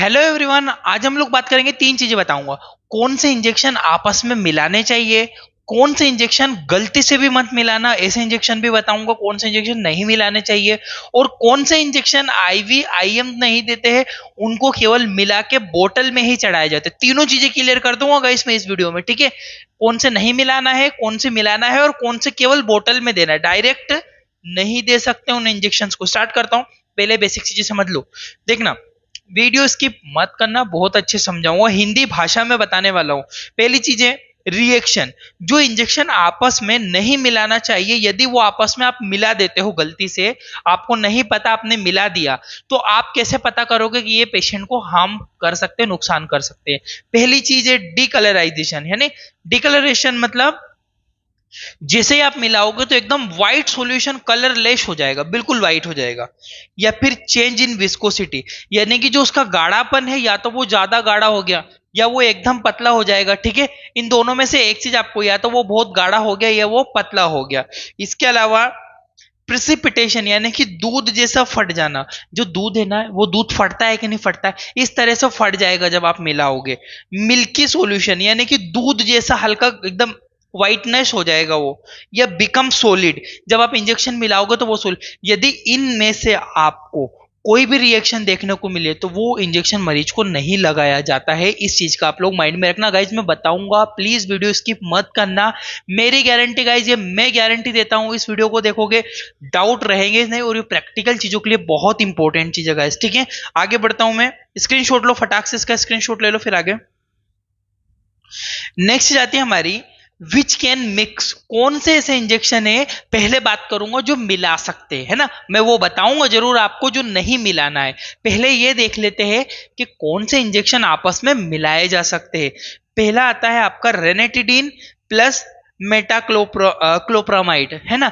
Hello everyone, आज हम लोग बात करेंगे, तीन चीजें बताऊंगा। कौन से इंजेक्शन आपस में मिलाने चाहिए, कौन से इंजेक्शन गलती से भी मत मिलाना, ऐसे इंजेक्शन भी बताऊंगा। कौन से इंजेक्शन नहीं मिलाने चाहिए और कौन से इंजेक्शन आईवी आईएम नहीं देते हैं, उनको केवल मिला के बोतल में ही चढ़ाए जाते। तीनों चीजें क्लियर कर दूंगा गाइस मैं इस वीडियो में, ठीक है। कौन से नहीं मिलाना है, कौन से मिलाना है और कौन से केवल बोतल में देना है, डायरेक्ट नहीं दे सकते उन इंजेक्शन को। स्टार्ट करता हूं, पहले बेसिक चीजें समझ लो। देखना वीडियो स्किप मत करना, बहुत अच्छे समझाऊंगा, हिंदी भाषा में बताने वाला हूं। पहली चीज है रिएक्शन। जो इंजेक्शन आपस में नहीं मिलाना चाहिए, यदि वो आपस में आप मिला देते हो गलती से, आपको नहीं पता आपने मिला दिया, तो आप कैसे पता करोगे कि ये पेशेंट को हार्म कर सकते हैं, नुकसान कर सकते हैं। पहली चीज है डिकलराइजेशन, यानी डिकलरेशन मतलब जैसे ही आप मिलाओगे तो एकदम व्हाइट सॉल्यूशन कलरलेस हो जाएगा, बिल्कुल व्हाइट हो जाएगा। या फिर चेंज इन विस्कोसिटी, यानी कि जो उसका गाढ़ापन है, या तो वो ज्यादा गाढ़ा हो गया या वो एकदम पतला हो जाएगा, ठीक है। इन दोनों में से एक चीज आपको, या तो वो बहुत गाढ़ा हो गया या वो पतला हो गया। इसके अलावा प्रेसिपिटेशन, यानी कि दूध जैसा फट जाना। जो दूध है ना, वो दूध फटता है कि नहीं फटता है, इस तरह से फट जाएगा जब आप मिलाओगे। मिल्की सॉल्यूशन, यानी कि दूध जैसा हल्का एकदम व्हाइटनेस हो जाएगा वो। या बिकम सॉलिड, जब आप इंजेक्शन मिलाओगे तो वो सॉलिड। यदि इनमें से आपको कोई भी रिएक्शन देखने को मिले तो वो इंजेक्शन मरीज को नहीं लगाया जाता है, इस चीज का आप लोग माइंड में रखना। गाइज मैं बताऊंगा, प्लीज वीडियो स्किप मत करना, मेरी गारंटी गाइज, ये मैं गारंटी देता हूं। इस वीडियो को देखोगे डाउट रहेंगे नहीं, और ये प्रैक्टिकल चीजों के लिए बहुत इंपॉर्टेंट चीज है गाइज, ठीक है। आगे बढ़ता हूं मैं, स्क्रीनशॉट लो फटाक से, इसका स्क्रीनशॉट ले लो। फिर आगे नेक्स्ट जाती है हमारी Which can mix। कौन से ऐसे इंजेक्शन है पहले बात करूंगा जो मिला सकते हैं ना, मैं वो बताऊंगा जरूर आपको, जो नहीं मिलाना है। पहले ये देख लेते हैं कि कौन से इंजेक्शन आपस में मिलाए जा सकते हैं। पहला आता है आपका रेनेटिडीन प्लस मेटाक्लोप्रामाइड, है ना।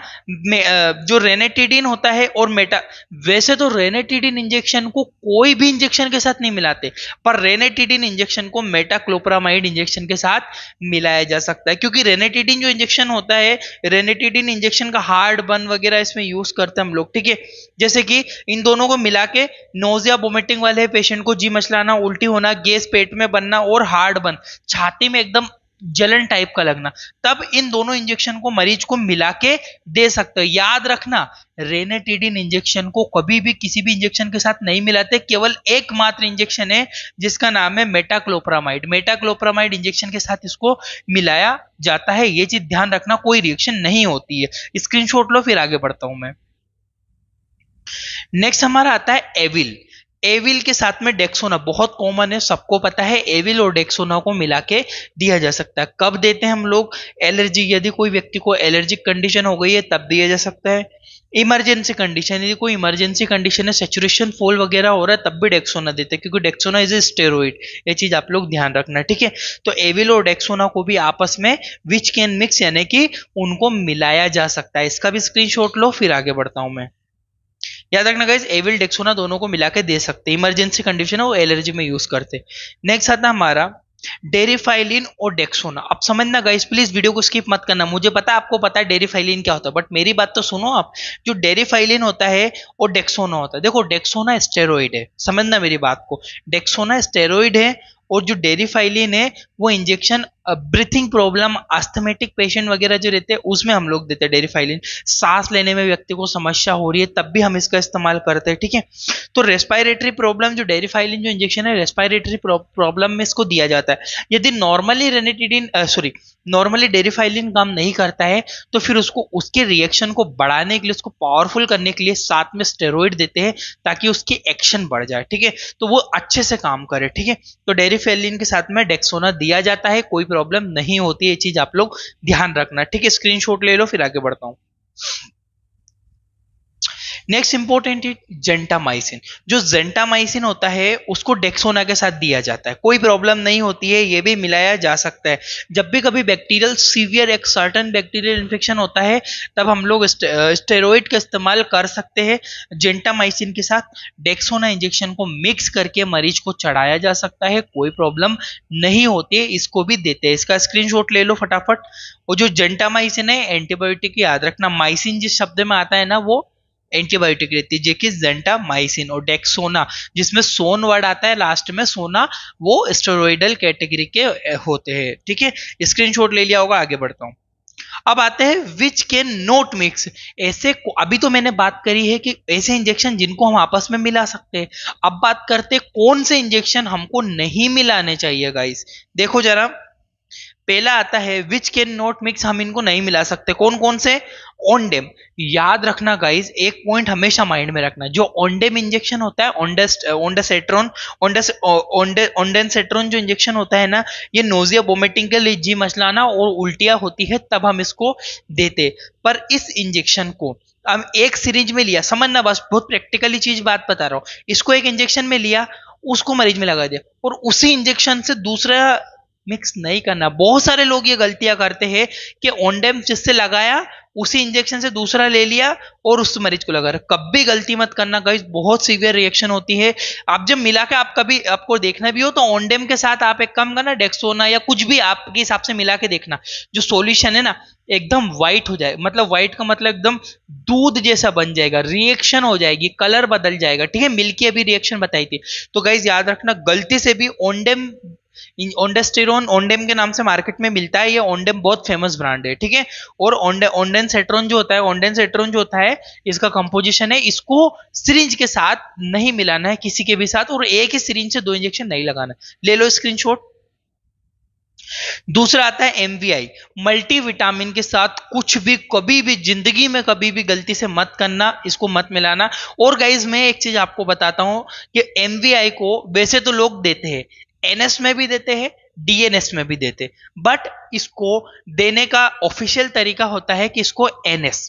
जो रेनेटिडीन होता है और मेटा, वैसे तो रेनेटिडीन इंजेक्शन को कोई भी इंजेक्शन के साथ नहीं मिलाते, पर रेनेटिडीन इंजेक्शन को मेटाक्लोप्रामाइड इंजेक्शन के साथ मिलाया जा सकता है, क्योंकि रेनेटिडीन जो इंजेक्शन होता है, रेनेटिडीन इंजेक्शन का हार्ड बन वगैरह इसमें यूज करते हैं हम लोग, ठीक है। जैसे कि इन दोनों को मिला के नोजिया वोमिटिंग वाले पेशेंट को जी मचलाना, उल्टी होना, गैस पेट में बनना और हार्ड बन, छाती में एकदम जलन टाइप का लगना, तब इन दोनों इंजेक्शन को मरीज को मिला के दे सकते हो। याद रखना रेनेटिडीन इंजेक्शन को कभी भी किसी भी इंजेक्शन के साथ नहीं मिलाते, केवल एकमात्र इंजेक्शन है जिसका नाम है मेटाक्लोप्रामाइड। मेटाक्लोप्रामाइड इंजेक्शन के साथ इसको मिलाया जाता है, ये चीज ध्यान रखना, कोई रिएक्शन नहीं होती है। स्क्रीनशॉट लो, फिर आगे बढ़ता हूं मैं। नेक्स्ट हमारा आता है एविल। एविल के साथ में डेक्सोना, बहुत कॉमन है, सबको पता है। एविल और डेक्सोना को मिला के दिया जा सकता है। कब देते हैं हम लोग, एलर्जी, यदि कोई व्यक्ति को एलर्जिक कंडीशन हो गई है तब दिया जा सकता है। इमरजेंसी कंडीशन, यदि कोई इमरजेंसी कंडीशन है, सैचुरेशन फॉल वगैरह हो रहा है, तब भी डेक्सोना देते हैं, क्योंकि डेक्सोना इज ए स्टेरॉइड, ये चीज आप लोग ध्यान रखना, ठीक है। तो एविल और डेक्सोना को भी आपस में विच कैन मिक्स, यानी कि उनको मिलाया जा सकता है। इसका भी स्क्रीनशॉट लो, फिर आगे बढ़ता हूं मैं। याद रखना गाइस, एविल डेक्सोना दोनों को मिला के दे सकते हैं, इमरजेंसी कंडीशन और एलर्जी में यूज करते। नेक्स्ट आता है हमारा डेरिफाइलिन और डेक्सोना। अब समझना गाइस, प्लीज वीडियो को स्किप मत करना, मुझे पता आपको पता है डेरिफाइलिन क्या होता है, बट मेरी बात तो सुनो आप। जो डेरिफाइलिन होता है और डेक्सोना होता है, देखो डेक्सोना स्टेरॉइड है, समझना मेरी बात को, डेक्सोना स्टेरॉइड है, और जो डेरिफाइलिन है वो injection breathing problem, asthmatic patient वगैरह जो रहते हैं उसमें हम लोग देते हैं डेरिफाइलिन। सांस लेने में व्यक्ति को समस्या हो रही है तब भी हम इसका इस्तेमाल करते हैं, ठीक है। तो रेस्पायरेटरी प्रॉब्लम, जो डेरिफाइलिन जो इंजेक्शन है रेस्पायरेटरी प्रॉब्लम में इसको दिया जाता है। यदि नॉर्मली रेनेटिडीन नॉर्मली डेरिफाइलिन काम नहीं करता है, तो फिर उसको, उसके रिएक्शन को बढ़ाने के लिए, उसको पावरफुल करने के लिए साथ में स्टेरॉइड देते हैं, ताकि उसकी एक्शन बढ़ जाए, ठीक है, तो वो अच्छे से काम करे, ठीक है। तो डेरिफाइलिन के साथ में डेक्सोना दिया जाता है, कोई प्रॉब्लम नहीं होती है, ये चीज आप लोग ध्यान रखना, ठीक है। स्क्रीनशॉट ले लो, फिर आगे बढ़ता हूं। नेक्स्ट इंपॉर्टेंट है जेंटामाइसिन। जो जेंटामाइसिन होता है उसको डेक्सोना के साथ दिया जाता है, कोई प्रॉब्लम नहीं होती है, ये भी मिलाया जा सकता है। जब भी कभी बैक्टीरियल सीवियर एक सर्टन बैक्टीरियल इन्फेक्शन होता है, तब हम लोग स्टेरॉइड का इस्तेमाल कर सकते हैं। जेंटामाइसिन के साथ डेक्सोना इंजेक्शन को मिक्स करके मरीज को चढ़ाया जा सकता है, कोई प्रॉब्लम नहीं होती है, इसको भी देते हैं। इसका स्क्रीनशॉट ले लो फटाफट। और जो जेंटामाइसिन है एंटीबायोटिक, याद रखना, माइसिन जिस शब्द में आता है ना, वो एंटीबायोटिक रहती है जो कि जेंटामाइसिन और डेक्सोना, जिसमें सोन वर्ड आता है लास्ट में सोना, वो स्टेरॉइडल कैटेगरी के होते हैं। ठीक है, स्क्रीनशॉट ले लिया होगा, आगे बढ़ता हूं। अब आते हैं विच कैन नॉट मिक्स। ऐसे अभी तो मैंने बात करी है कि ऐसे इंजेक्शन जिनको हम आपस में मिला सकते हैं, अब बात करते हैं कौन से इंजेक्शन हमको नहीं मिलाने चाहिए। गाइस देखो जरा, पहला आता है विच कैन नॉट मिक्स, हम इनको नहीं मिला सकते। कौन कौन से? ओनडेम। याद रखना गाइस, एक पॉइंट हमेशा माइंड में रखना, जो ओनडेम इंजेक्शन होता है, ओंडेनसेट्रॉन जो इंजेक्शन होता है ना, ये नोजिया वोमिटिंग के लिए जी मचलाना और उल्टियां होती है तब हम इसको देते। पर इस इंजेक्शन को हम एक सीरीज में लिया, समझना बस, बहुत प्रैक्टिकली चीज बात बता रहा हूँ। इसको एक इंजेक्शन में लिया, उसको मरीज में लगा दिया और उसी इंजेक्शन से दूसरा मिक्स नहीं करना। बहुत सारे लोग ये गलतियां करते हैं कि ओनडेम जिससे लगाया उसी इंजेक्शन से दूसरा ले लिया और उस मरीज को लगा रहा। कभी गलती मत करना गाइस, बहुत सीवियर रिएक्शन होती है। आप जब मिला के आप कभी आपको देखना भी हो तो ओनडेम के साथ आप एक काम करना, डेक्सोना या कुछ भी आपके हिसाब से मिला के देखना, जो सॉल्यूशन है ना एकदम व्हाइट हो जाए, मतलब व्हाइट का मतलब एकदम दूध जैसा बन जाएगा, रिएक्शन हो जाएगी, कलर बदल जाएगा। ठीक है, मिल्की अभी रिएक्शन बताई थी। तो गाइज याद रखना, गलती से भी ओनडेम, ओंडेस्टेरोन ओनडेम के नाम से मार्केट में मिलता है, ये ओनडेम बहुत फेमस ब्रांड है। ठीक है, और ओंडेनसेट्रॉन जो होता है, इसका कंपोजिशन है, इसको सिरिंज के साथ नहीं मिलाना है किसी के भी साथ, और एक ही सिरिंज से दो इंजेक्शन नहीं लगाना है। ले लो स्क्रीनशॉट। दूसरा आता है एमवीआई, मल्टीविटामिन के साथ कुछ भी कभी भी जिंदगी में कभी भी गलती से मत करना, इसको मत मिलाना। और गाइज मैं एक चीज आपको बताता हूं कि एमवीआई को वैसे तो लोग देते हैं, एनएस में भी देते हैं, डीएनएस में भी देते हैं, बट इसको देने का ऑफिशियल तरीका होता है कि इसको एनएस,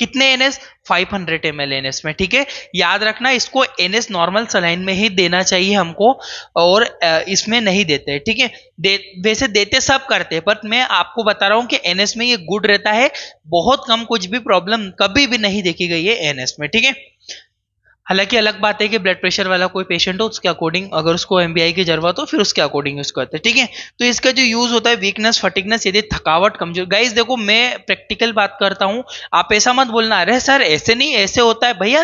कितने एनएस? 500 ml एनएस में। ठीक है, याद रखना, इसको एनएस नॉर्मल सलाइन में ही देना चाहिए हमको, और इसमें नहीं देते। ठीक है, वैसे देते सब करते, पर मैं आपको बता रहा हूं कि एनएस में ये गुड रहता है, बहुत कम, कुछ भी प्रॉब्लम कभी भी नहीं देखी गई है एनएस में। ठीक है, हालांकि अलग बात है कि ब्लड प्रेशर वाला कोई पेशेंट हो, उसके अकॉर्डिंग अगर उसको एमबीआई की जरूरत हो फिर उसके अकॉर्डिंग उसको आते हैं। ठीक है, तो इसका जो यूज होता है वीकनेस, फटिकनेस, यदि थकावट, कमजोर। गाइस देखो, मैं प्रैक्टिकल बात करता हूं, आप ऐसा मत बोलना अरे सर ऐसे नहीं ऐसे होता है। भैया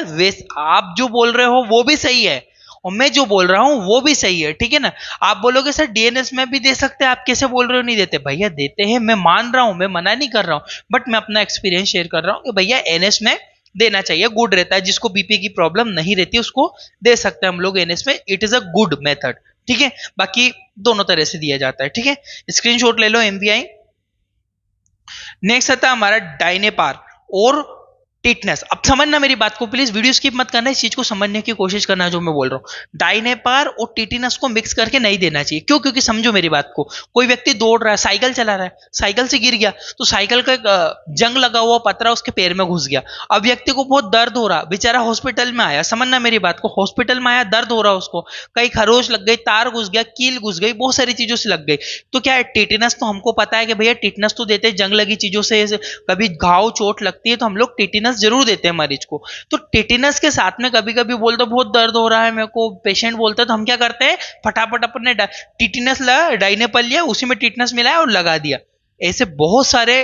आप जो बोल रहे हो वो भी सही है और मैं जो बोल रहा हूँ वो भी सही है। ठीक है ना, आप बोलोगे सर डीएनएस में भी दे सकते हैं, आप कैसे बोल रहे हो नहीं देते? भैया देते हैं, मैं मान रहा हूँ, मैं मना नहीं कर रहा हूँ, बट मैं अपना एक्सपीरियंस शेयर कर रहा हूँ कि भैया एनएस में देना चाहिए, गुड रहता है। जिसको बीपी की प्रॉब्लम नहीं रहती उसको दे सकते हैं हम लोग एनएस में, it is a good method. ठीक है, बाकी दोनों तरह से दिया जाता है। ठीक है, स्क्रीनशॉट ले लो एमवीआई। नेक्स्ट आता है हमारा डाइनेपार और टिटनेस। अब समझना मेरी बात को, प्लीज वीडियो स्किप मत करना, इस चीज को समझने की कोशिश करना जो मैं बोल रहा हूँ। डाइनेपार और टिटनेस को मिक्स करके नहीं देना चाहिए, क्यों? क्योंकि समझो मेरी बात को, कोई व्यक्ति दौड़ रहा है, साइकिल चला रहा है, साइकिल से गिर गया तो साइकिल का जंग लगा हुआ पतरा उसके पैर में घुस गया। अब व्यक्ति को बहुत दर्द हो रहा, बेचारा हॉस्पिटल में आया, समझना मेरी बात को, हॉस्पिटल में आया, दर्द हो रहा उसको, कहीं खरोच लग गई, तार घुस गया, कील घुस गई, बहुत सारी चीजों से लग गई। तो क्या है, टिटनेस तो हमको पता है कि भैया टिटनेस तो देते, जंग लगी चीजों से कभी घाव चोट लगती है तो हम लोग टिटनेस जरूर देते हैं मरीज को। तो टिटनेस के साथ में कभी कभी बोलते बहुत दर्द हो रहा है मेरे को, पेशेंट बोलता है, तो हम क्या करते हैं फटाफट अपने टिटनेस डाइनेपल लिया, उसी में टिटनेस मिलाया और लगा दिया। ऐसे बहुत सारे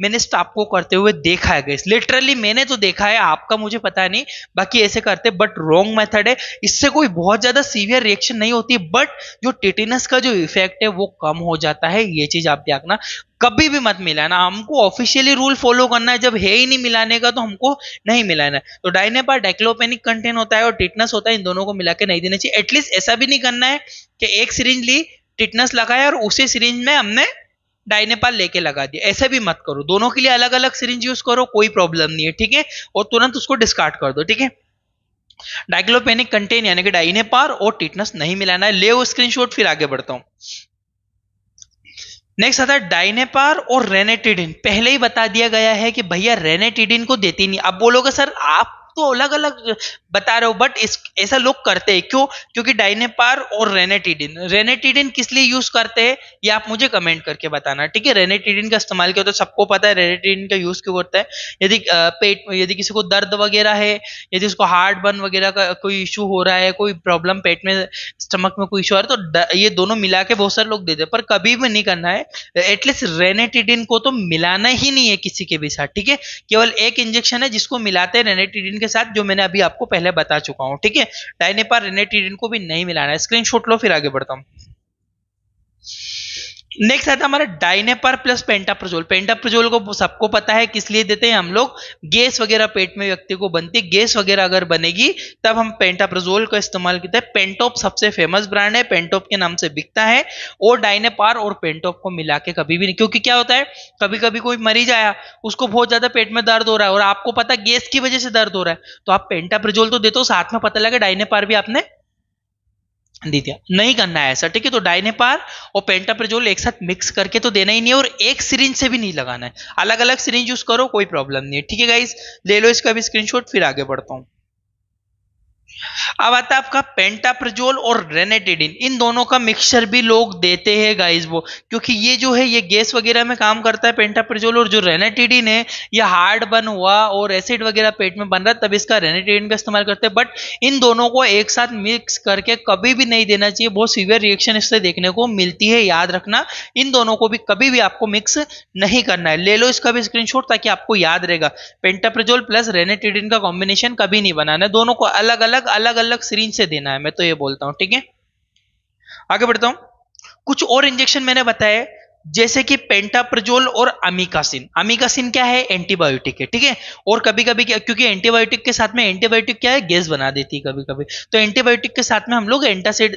मैंने स्टाफ को करते हुए देखा है गाइस, लिटरली मैंने तो देखा है, आपका मुझे पता नहीं, बाकी ऐसे करते, बट रॉन्ग मेथड है। इससे कोई बहुत ज्यादा सीवियर रिएक्शन नहीं होती, बट जो टिटनेस का जो इफेक्ट है वो कम हो जाता है, ये चीज आप देखना। कभी भी मत मिलाना, हमको ऑफिशियली रूल फॉलो करना है, जब है ही नहीं मिलाने का तो हमको नहीं मिलाना है। तो डाइनेपा डाइक्लोफेनिक कंटेंट होता है और टिटनेस होता है, इन दोनों को मिला के नहीं देना चाहिए। एटलीस्ट ऐसा भी नहीं करना है कि एक सिरिंज ली, टिटनेस लगाया और उसी सिरिंज में हमने डाइनेपाल लेके लगा दिया, ऐसे भी मत करो। दोनों के लिए अलग अलग सिरिंज यूज करो, कोई प्रॉब्लम नहीं है। ठीक है, और तुरंत उसको डिस्कार्ड कर दो। ठीक है, डाइक्लोफेनिक कंटेंट यानी कि डाइनेपार और टिटनेस नहीं मिलाना है। ले वो स्क्रीनशॉट, फिर आगे बढ़ता हूं। नेक्स्ट आता है डाइनेपार और रेनेटिडिन। पहले ही बता दिया गया है कि भैया रेनेटिडिन को देती नहीं। अब बोलोगे सर आप तो अलग अलग बता रहे हो, बट ऐसा लोग करते हैं, क्यों? क्योंकि डाइनेपार और रेनेटिडिन किस लिए यूज करते हैं ये आप मुझे कमेंट करके बताना। ठीक है, रेनेटिडिन का इस्तेमाल क्या होता है सबको पता है, रेनेटिडिन का यूज क्यों करता है? यदि किसी को दर्द वगैरह है, यदि उसको हार्ट बर्न वगैरह का कोई इशू हो रहा है, कोई प्रॉब्लम पेट में, स्टमक में कोई इशू आ रहा है, तो ये दोनों मिला के बहुत सारे लोग देते हैं, पर कभी भी नहीं करना है। एटलीस्ट रेनेटिडिन को तो मिलाना ही नहीं है किसी के भी साथ। ठीक है, केवल एक इंजेक्शन है जिसको मिलाते हैं रेनेटिडिन के साथ जो मैंने अभी आपको पहले बता चुका हूं। ठीक है, डाइनेपा रेनेटिडिन को भी नहीं मिलाना है। स्क्रीनशॉट लो, फिर आगे बढ़ता हूं। नेक्स्ट आता है हमारा डाइनेपार प्लस पेंटाप्राजोल। पेंटाप्राजोल को सबको पता है किस लिए देते हैं हम लोग, गैस वगैरह पेट में व्यक्ति को बनती है, गैस वगैरह अगर बनेगी तब हम पेंटाप्राजोल का इस्तेमाल करते हैं। पेंटोप सबसे फेमस ब्रांड है, पेंटोप के नाम से बिकता है। और डाइनेपार और पेंटोप को मिला के कभी भी नहीं, क्योंकि क्या होता है कभी कभी कोई मरीज आया, उसको बहुत ज्यादा पेट में दर्द हो रहा है और आपको पता गैस की वजह से दर्द हो रहा है, तो आप पेंटाप्राजोल तो देते हो, साथ में पता लगा डाइनेपार भी आपने दे दिया। नहीं करना है ऐसा, ठीक है। तो डाइनेपार और पेंटाप्राजोल एक साथ मिक्स करके तो देना ही नहीं है, और एक सिरिंज से भी नहीं लगाना है, अलग अलग सिरिंज यूज करो, कोई प्रॉब्लम नहीं है। ठीक है गाइस, ले लो इसका भी स्क्रीनशॉट, फिर आगे बढ़ता हूं। अब आता है आपका पेंटाप्राजोल और रेनेटिडिन, इन दोनों का मिक्सचर भी लोग देते हैं गाइस वो, क्योंकि ये जो है ये गैस वगैरह में काम करता है पेंटाप्राजोल, और जो रेनेटिडिन है ये हार्ड बर्न हुआ और एसिड वगैरह पेट में बन रहा है तब इसका रेनेटिडिन का इस्तेमाल करते हैं। बट इन दोनों को एक साथ मिक्स करके कभी भी नहीं देना चाहिए, बहुत सीवियर रिएक्शन इससे देखने को मिलती है, याद रखना। इन दोनों को भी कभी भी आपको मिक्स नहीं करना है। ले लो इसका भी स्क्रीनशॉट ताकि आपको याद रहेगा। पेंटाप्राजोल प्लस रेनेटिडिन का कॉम्बिनेशन कभी नहीं बनाना है, दोनों को अलग अलग अलग सिरिंज से देना है, मैं तो ये बोलता हूं। ठीक है, आगे बढ़ता हूं। कुछ और इंजेक्शन मैंने बताया जैसे कि पेंटाप्राजोल और अमीकासिन। अमीकासिन क्या है, एंटीबायोटिक है, ठीक है। और कभी कभी क्योंकि एंटीबायोटिक के साथ में, एंटीबायोटिक क्या है, गैस बना देती है कभी कभी, तो एंटीबायोटिक के साथ में हम लोग एंटासिड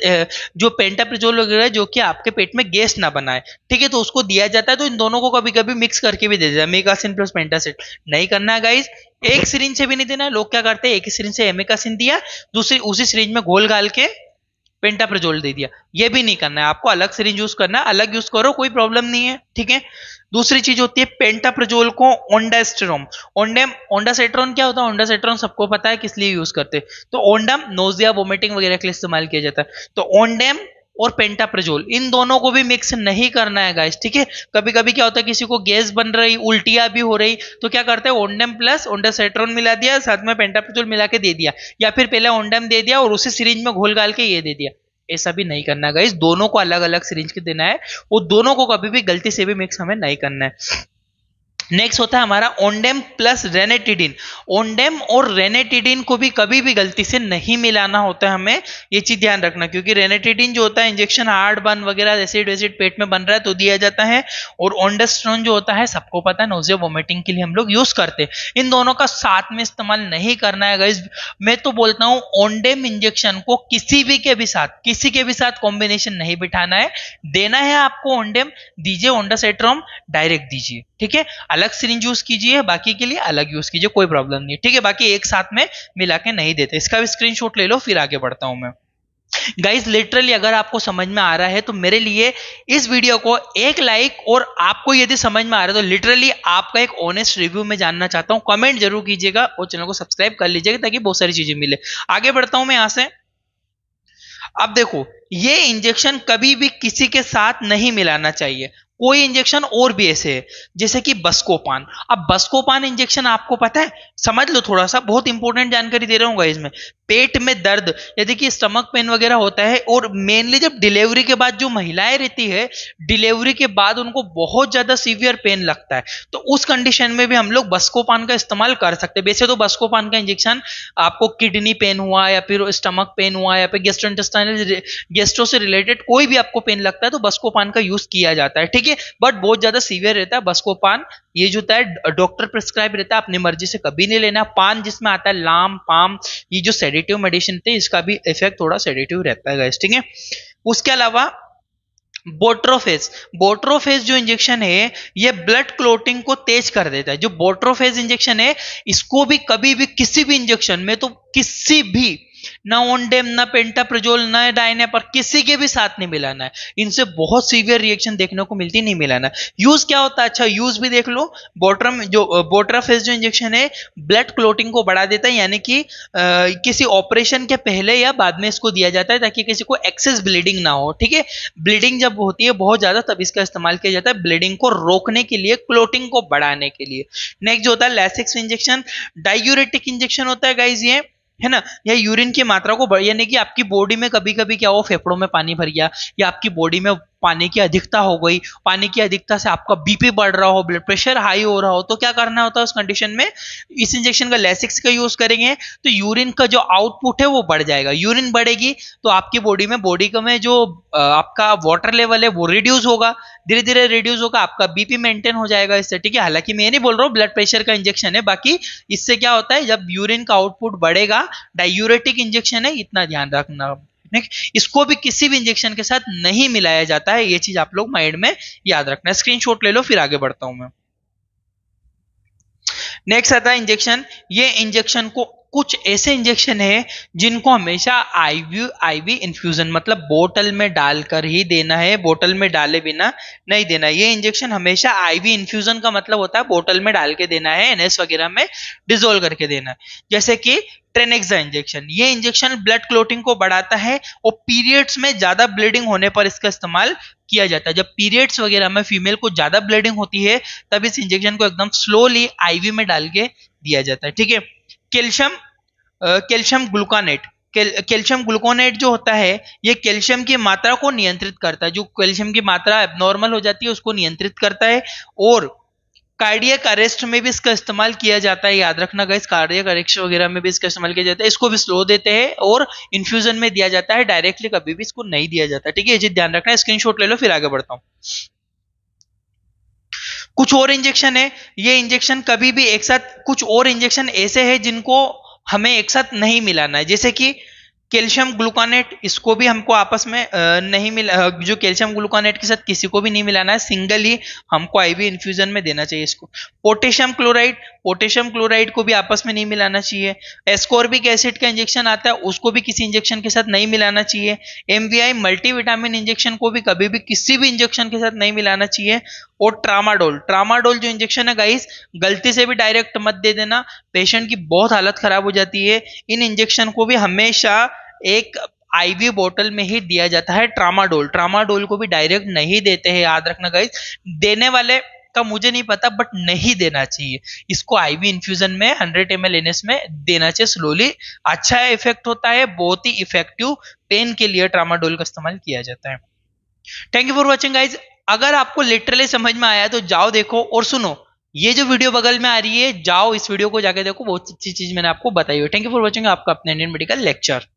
जो पेंटाप्राजोल वगैरह जो कि आपके पेट में गैस ना बनाए, ठीक है, तो उसको दिया जाता है। तो इन दोनों को कभी कभी मिक्स करके भी दे देते हैं, अमीकासिन प्लस पेंटासिड। नहीं करना है गाइज, एक सिरिंज से भी नहीं देना है। लोग क्या करते हैं, एक ही सिरिंज से अमीकासिन दिया, दूसरी उसी सिरिंज में घोल घाल के पेंटाप्राजोल दे दिया, ये भी नहीं करना है आपको, अलग सिरिंज यूज करना है, अलग यूज करो, कोई प्रॉब्लम नहीं है। ठीक है, दूसरी चीज होती है पेंटाप्राजोल को ओंडासेट्रॉन। क्या होता है ओंडासेट्रॉन, सबको पता है किस लिए यूज करते हैं। तो ओंडम नोजिया वोमिटिंग वगैरह के लिए इस्तेमाल किया जाता है। तो ओंडेम और पेंटाप्राजोल इन दोनों को भी मिक्स नहीं करना है गाइस, ठीक है। कभी कभी क्या होता है किसी को गैस बन रही, उल्टियां भी हो रही, तो क्या करते हैं ओंडेम प्लस ओंडासेट्रॉन मिला दिया, साथ में पेंटाप्राजोल मिला के दे दिया, या फिर पहले ओंडेम दे दिया और उसे सिरिंज में घोल घाल के ये दे दिया। ऐसा भी नहीं करना है गाइस, दोनों को अलग अलग सिरिंज के देना है, वो दोनों को कभी भी गलती से भी मिक्स हमें नहीं करना है। नेक्स्ट होता है हमारा ओंडेम प्लस रेनेटिडिन। ओंडेम और रेनेटिडिन को भी कभी भी गलती से नहीं मिलाना होता है, हमें ये चीज ध्यान रखना, क्योंकि रेनेटिडिन जो होता है इंजेक्शन हार्ड बर्न वगैरह एसिड एसिड पेट में बन रहा है तो दिया जाता है, और ओंडासेट्रॉन जो होता है सबको पता है नोजिया वोमिटिंग के लिए हम लोग यूज करते हैं। इन दोनों का साथ में इस्तेमाल नहीं करना है गाइस, मैं तो बोलता हूँ ओंडेम इंजेक्शन को किसी के भी साथ कॉम्बिनेशन नहीं बिठाना है, देना है आपको ओंडेम दीजिए, ओंडासेट्रॉन डायरेक्ट दीजिए, ठीक है। अलग सिरिंज यूज कीजिए, बाकी के लिए अलग यूज कीजिए, कोई प्रॉब्लम नहीं, ठीक है। बाकी एक साथ में मिला के नहीं देते। इसका भी स्क्रीनशॉट ले लो, फिर आगे बढ़ता हूं मैं। गाइज लिटरली अगर आपको समझ में आ रहा है तो मेरे लिए इस वीडियो को एक लाइक, और आपको यदि समझ में आ रहा है तो लिटरली आपका एक ऑनेस्ट रिव्यू में जानना चाहता हूं, कमेंट जरूर कीजिएगा और चैनल को सब्सक्राइब कर लीजिएगा ताकि बहुत सारी चीजें मिले। आगे बढ़ता हूं मैं यहां से। अब देखो, ये इंजेक्शन कभी भी किसी के साथ नहीं मिलाना चाहिए, कोई इंजेक्शन और भी ऐसे है जैसे कि बस्कोपान। अब बस्कोपान इंजेक्शन आपको पता है, समझ लो थोड़ा सा, बहुत इंपॉर्टेंट जानकारी दे रहा हूँ गाइस मैं। पेट में दर्द यदि कि स्टमक पेन वगैरह होता है, और मेनली जब डिलीवरी के बाद जो महिलाएं रहती है, डिलीवरी के बाद उनको बहुत ज्यादा सीवियर पेन लगता है, तो उस कंडीशन में भी हम लोग बस्कोपान का इस्तेमाल कर सकते हैं। वैसे तो बस्कोपान का इंजेक्शन आपको किडनी पेन हुआ या फिर स्टमक पेन हुआ या फिर गैस्ट्रोइंटेस्टाइनल गेस्ट्रो से रिलेटेड कोई भी आपको पेन लगता है तो बस्कोपान का यूज किया जाता है, ठीक है। बट बहुत ज्यादा सीवियर रहता है बस्कोपान, ये जो होता है डॉक्टर प्रिस्क्राइब रहता है, अपनी मर्जी से कभी नहीं लेना। पान जिसमें आता है लाम पाम, ये जो सेडेटिव मेडिसिन थे इसका भी इफेक्ट थोड़ा सेडेटिव रहता है गाइस, ठीक है। उसके अलावा बोट्रोफेस जो इंजेक्शन है ये ब्लड क्लोटिंग को तेज कर देता है। जो बोट्रोफेस इंजेक्शन है इसको भी कभी भी किसी भी इंजेक्शन में, तो किसी भी ना ओंडेम ना पेंटाप्राजोल ना डाइनेपार किसी के भी साथ नहीं मिलाना है, इनसे बहुत सीवियर रिएक्शन देखने को मिलती, नहीं मिलाना। यूज क्या होता है, अच्छा यूज भी देख लो। बोट्रोफेस जो इंजेक्शन है ब्लड क्लोटिंग को बढ़ा देता है, यानी कि किसी ऑपरेशन के पहले या बाद में इसको दिया जाता है ताकि किसी को एक्सेस ब्लीडिंग ना हो, ठीक है। ब्लीडिंग जब होती है बहुत ज्यादा तब इसका इस्तेमाल किया जाता है, ब्लीडिंग को रोकने के लिए, क्लोटिंग को बढ़ाने के लिए। नेक्स्ट जो होता है लैसिक्स इंजेक्शन, डाययूरेटिक इंजेक्शन होता है गाइज, ये है ना, या यूरिन की मात्रा को यानी कि आपकी बॉडी में कभी कभी क्या हो, फेफड़ों में पानी भर गया या आपकी बॉडी में पानी की अधिकता हो गई, पानी की अधिकता से आपका बीपी बढ़ रहा हो, ब्लड प्रेशर हाई हो रहा हो, तो क्या करना होता है उस कंडीशन में, इस इंजेक्शन का लैसिक्स का यूज करेंगे तो यूरिन का जो आउटपुट है वो बढ़ जाएगा। यूरिन बढ़ेगी तो आपकी बॉडी में जो आपका वाटर लेवल है वो रिड्यूस होगा, धीरे धीरे रिड्यूस होगा, आपका बीपी मेंटेन हो जाएगा इससे। ठीक है, हालांकि मैं ये नहीं बोल रहा हूँ ब्लड प्रेशर का इंजेक्शन है, बाकी इससे क्या होता है जब यूरिन का आउटपुट बढ़ेगा, डायूरेटिक इंजेक्शन है, इतना ध्यान रखना। इसको भी किसी भी इंजेक्शन के साथ नहीं मिलाया जाता है, ये चीज आप लोग माइंड में याद रखना। स्क्रीनशॉट ले लो, फिर आगे बढ़ता हूं मैं। नेक्स्ट आता है इंजेक्शन। ये इंजेक्शन को कुछ ऐसे इंजेक्शन है जिनको हमेशा आईवी इन्फ्यूजन मतलब बोतल में डालकर ही देना है, बोतल में डाले बिना नहीं देना। ये इंजेक्शन हमेशा आईवी इन्फ्यूजन का मतलब होता है बोतल में डाल के देना है, एनएस वगैरह में डिसोल्व करके देना है। जैसे कि ट्रेनेक्सा इंजेक्शन, ये इंजेक्शन ब्लड क्लोटिंग को बढ़ाता है और पीरियड्स में ज्यादा ब्लीडिंग होने पर इसका इस्तेमाल किया जाता है। जब पीरियड्स वगैरह में फीमेल को ज्यादा ब्लीडिंग होती है तब इस इंजेक्शन को एकदम स्लोली आईवी में डाल के दिया जाता है। ठीक है, कैल्शियम ग्लूकोनेट, कैल्शियम ग्लूकोनेट जो होता है ये कैल्शियम की मात्रा को नियंत्रित करता है, जो कैल्शियम की मात्रा एबनॉर्मल हो जाती है उसको नियंत्रित करता है। और कार्डियक अरेस्ट में भी इसका इस्तेमाल किया जाता है, याद रखना गाइस, कार्डियक अरेस्ट वगैरह में भी इसका इस्तेमाल किया जाता है। इसको भी स्लो देते हैं और इन्फ्यूजन में दिया जाता है, डायरेक्टली कभी भी इसको नहीं दिया जाता। ठीक है, ये चीज ध्यान रखना, स्क्रीनशॉट ले लो फिर आगे बढ़ता हूँ। कुछ और इंजेक्शन है, ये इंजेक्शन कभी भी एक साथ, कुछ और इंजेक्शन ऐसे हैं जिनको हमें एक साथ नहीं मिलाना है। जैसे कि कैल्शियम ग्लूकोनेट, इसको भी हमको आपस में नहीं मिला, जो कैल्शियम ग्लूकोनेट के साथ किसी को भी नहीं मिलाना है, सिंगल ही हमको आईवी इन्फ्यूजन में देना चाहिए इसको। पोटेशियम क्लोराइड को भी आपस में नहीं मिलाना चाहिए। एस्कॉर्बिक एसिड का इंजेक्शन आता है, उसको भी किसी इंजेक्शन के साथ नहीं मिलाना चाहिए। एमवीआई मल्टीविटामिन इंजेक्शन को भी कभी भी किसी भी इंजेक्शन के साथ नहीं मिलाना चाहिए। और ट्रामाडोल जो इंजेक्शन है गाइस, गलती से भी डायरेक्ट मत दे देना, पेशेंट की बहुत हालत खराब हो जाती है। इन इंजेक्शन को भी हमेशा एक आईवी बोतल में ही दिया जाता है। ट्रामाडोल को भी डायरेक्ट नहीं देते हैं, याद रखना गाइस। देने वाले का मुझे नहीं पता, बट नहीं देना चाहिए इसको, आईवी इन्फ्यूजन में 100 ml एनएस में देना चाहिए स्लोली। अच्छा इफेक्ट होता है, बहुत ही इफेक्टिव पेन के लिए ट्रामाडोल का इस्तेमाल किया जाता है। Thank you for watching guys. अगर आपको लिटरली समझ में आया तो जाओ देखो और सुनो, ये जो वीडियो बगल में आ रही है जाओ इस वीडियो को जाके देखो, बहुत अच्छी चीज मैंने आपको बताई है। थैंक यू फॉर वॉचिंग आपका अपना इंडियन मेडिकल लेक्चर।